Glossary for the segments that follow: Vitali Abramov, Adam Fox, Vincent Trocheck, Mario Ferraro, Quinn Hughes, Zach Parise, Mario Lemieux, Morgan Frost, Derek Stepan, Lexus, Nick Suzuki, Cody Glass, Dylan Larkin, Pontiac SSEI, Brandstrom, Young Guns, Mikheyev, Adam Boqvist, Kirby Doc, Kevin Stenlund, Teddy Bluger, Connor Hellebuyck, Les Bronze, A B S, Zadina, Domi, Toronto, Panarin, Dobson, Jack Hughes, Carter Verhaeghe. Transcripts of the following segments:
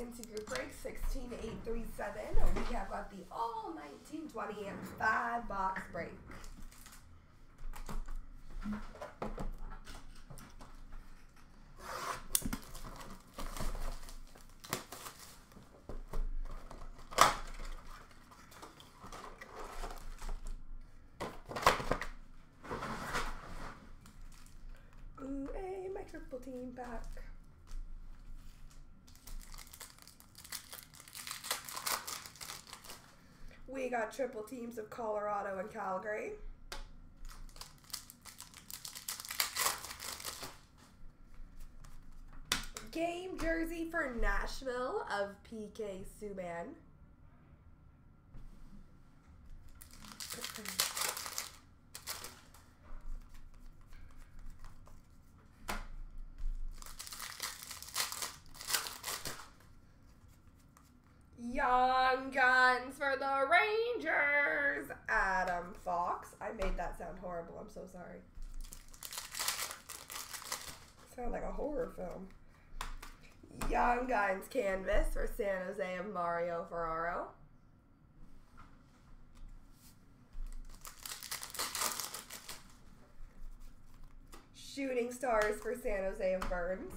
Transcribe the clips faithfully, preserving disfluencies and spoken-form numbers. into group break sixteen eight thirty-seven. We have got the all nineteen twenty and five box break. Ooh, hey, my triple team back. We got triple teams of Colorado and Calgary. Game jersey for Nashville of P K Subban. Young Guns for the Rangers, Adam Fox. I made that sound horrible. I'm so sorry. Sound like a horror film. Young Guns Canvas for San Jose of Mario Ferraro. Shooting Stars for San Jose of Burns.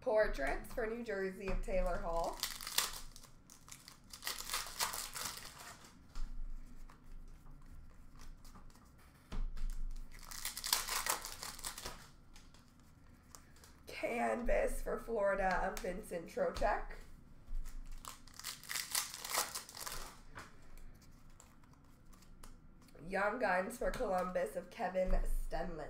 Portraits for New Jersey of Taylor Hall. Canvas for Florida of Vincent Trocheck. Young Guns for Columbus of Kevin Stenlund.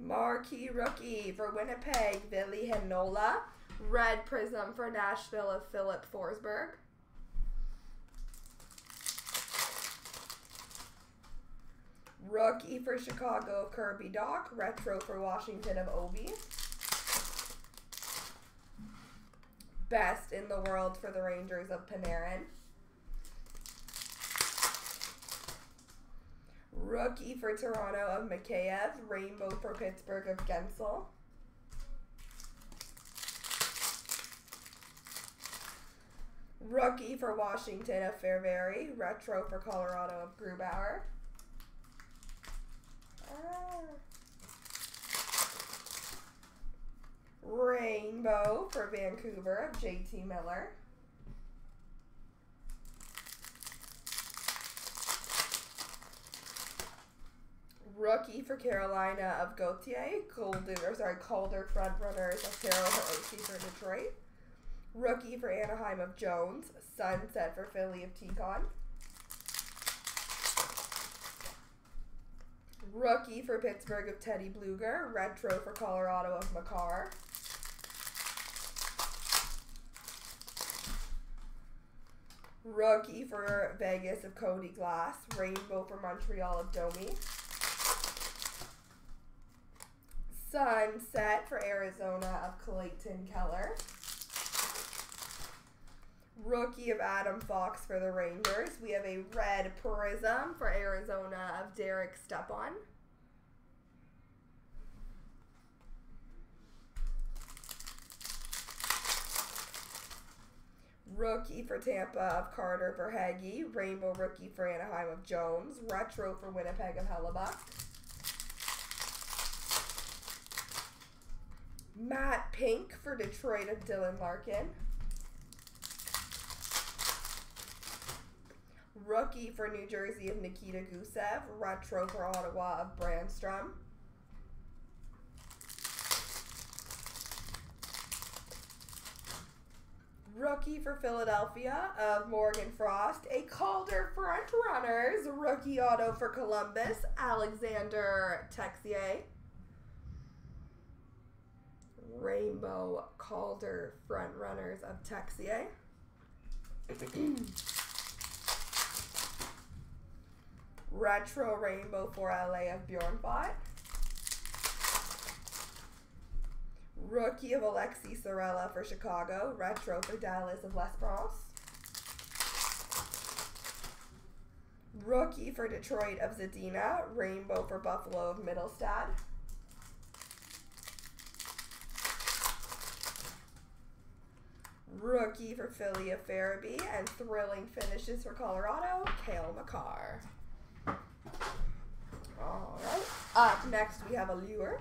Marquee Rookie for Winnipeg, Vili Heinola. Red Prism for Nashville of Philip Forsberg. Rookie for Chicago, Kirby Doc. Retro for Washington of Obi. Best in the World for the Rangers of Panarin. Rookie for Toronto of Mikheyev. Rainbow for Pittsburgh of Gensel. Rookie for Washington of Ferraro. Retro for Colorado of Grubauer. Ah. Rainbow for Vancouver of J T Miller. Rookie for Carolina of Gauthier. Golden, or sorry, Calder Frontrunners of Carroll for Detroit. Rookie for Anaheim of Jones. Sunset for Philly of Ticon. Rookie for Pittsburgh of Teddy Bluger. Retro for Colorado of Makar. Rookie for Vegas of Cody Glass. Rainbow for Montreal of Domi. Sunset for Arizona of Clayton Keller. Rookie of Adam Fox for the Rangers. We have a Red Prism for Arizona of Derek Stepan. Rookie for Tampa of Carter Verhaeghe. Rainbow Rookie for Anaheim of Jones. Retro for Winnipeg of Hellebuck. Matt Pink for Detroit of Dylan Larkin. Rookie for New Jersey of Nikita Gusev. Retro for Ottawa of Brandstrom. Rookie for Philadelphia of Morgan Frost. A Calder Frontrunners. Rookie auto for Columbus, Alexander Texier. Rainbow Calder Frontrunners of Texier. Retro Rainbow for L A of Bjornfot. Rookie of Alexi Sorella for Chicago. Retro for Dallas of Les Bronze. Rookie for Detroit of Zadina. Rainbow for Buffalo of Middlestad. Rookie for Philly of Farabee. And thrilling finishes for Colorado, Cale Makar. All right. Up next, we have Allure.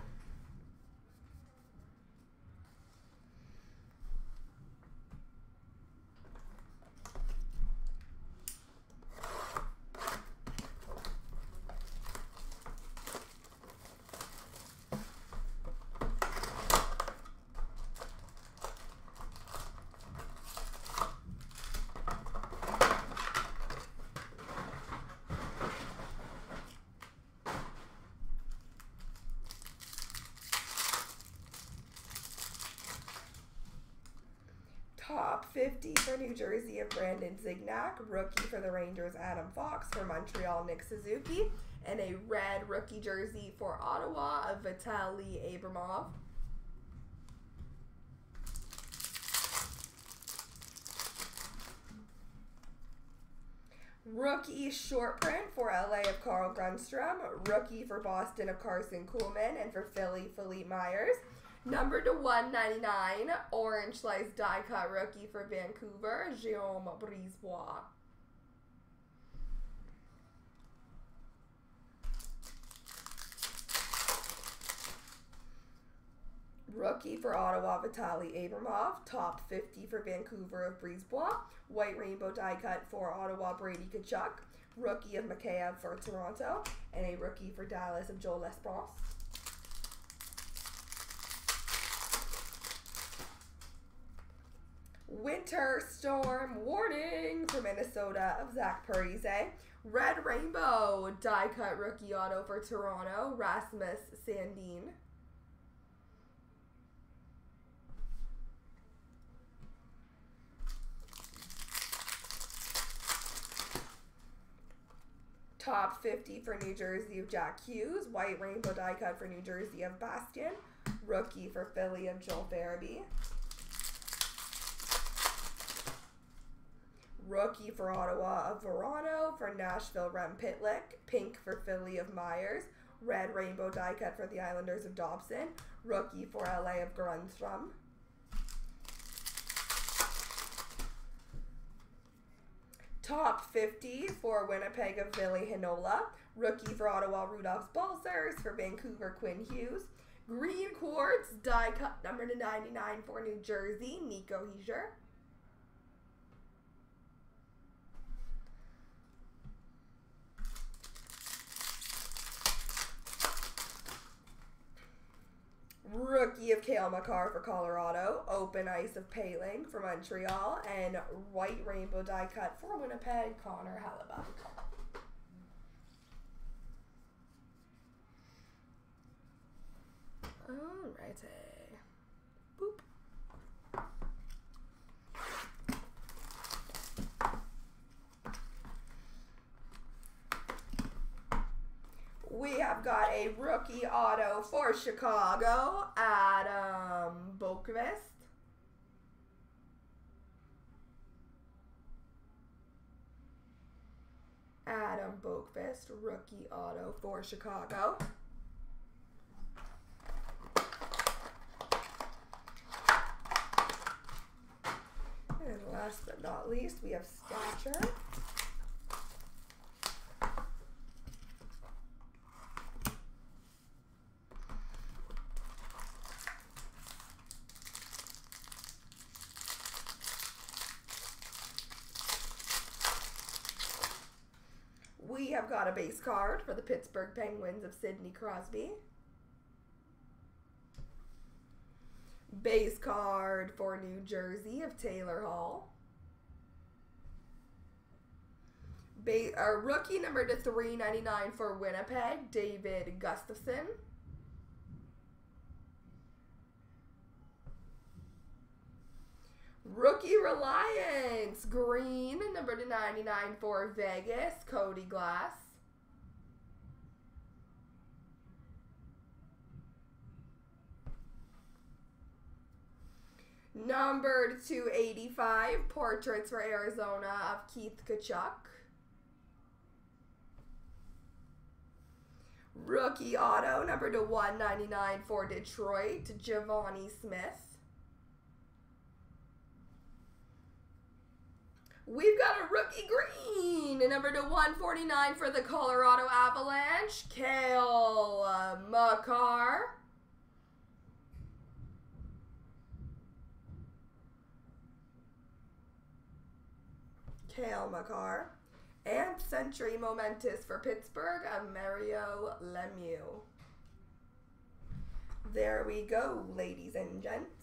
fifty for New Jersey of Brandon Cygnac. Rookie for the Rangers, Adam Fox. For Montreal, Nick Suzuki. And a red rookie jersey for Ottawa of Vitali Abramov. Rookie short print for L A of Carl Gunstrom. Rookie for Boston of Carson Kuhlman. And for Philly, Philippe Myers. Number to one ninety-nine, orange slice die-cut rookie for Vancouver, Guillaume Brisebois. Rookie for Ottawa, Vitali Abramov. Top fifty for Vancouver of Brisebois. White rainbow die-cut for Ottawa, Brady Tkachuk. Rookie of Mikheyev for Toronto. And a rookie for Dallas of Joel Lesbros. Winter storm warning for Minnesota of Zach Parise. Red rainbow die-cut rookie auto for Toronto, Rasmus Sandin. Top fifty for New Jersey of Jack Hughes. White rainbow die-cut for New Jersey of Baskin. Rookie for Philly of Joel Farabee. Rookie for Ottawa of Verano, for Nashville, Rem Pitlick. Pink for Philly of Myers. Red rainbow die-cut for the Islanders of Dobson. Rookie for L A of Grunstrom. Top fifty for Winnipeg of Vili Heinola. Rookie for Ottawa, Rudolph's Balsers. For Vancouver, Quinn Hughes. Green quartz die-cut number to ninety-nine for New Jersey, Nico Hischier. Rookie of Cale Makar for Colorado. Open ice of Paling for Montreal. And white rainbow die cut for Winnipeg, Connor Hellebuyck. Alrighty. Boop. We have got a rookie auto for Chicago, Adam Boqvist. Adam Boqvist, rookie auto for Chicago. And last but not least, we have Stature. I've got a base card for the Pittsburgh Penguins of Sidney Crosby. Base card for New Jersey of Taylor Hall. Base, uh, rookie number to three ninety-nine for Winnipeg, David Gustafson. Rookie Reliance, green, number to ninety-nine for Vegas, Cody Glass. Numbered two eighty-five, Portraits for Arizona of Keith Tkachuk. Rookie auto, number to one ninety-nine for Detroit, Giovanni Smith. We've got a rookie green, number to one forty-nine for the Colorado Avalanche, Cale Makar. Cale Makar. And Century Momentous for Pittsburgh, Mario Lemieux. There we go, ladies and gents.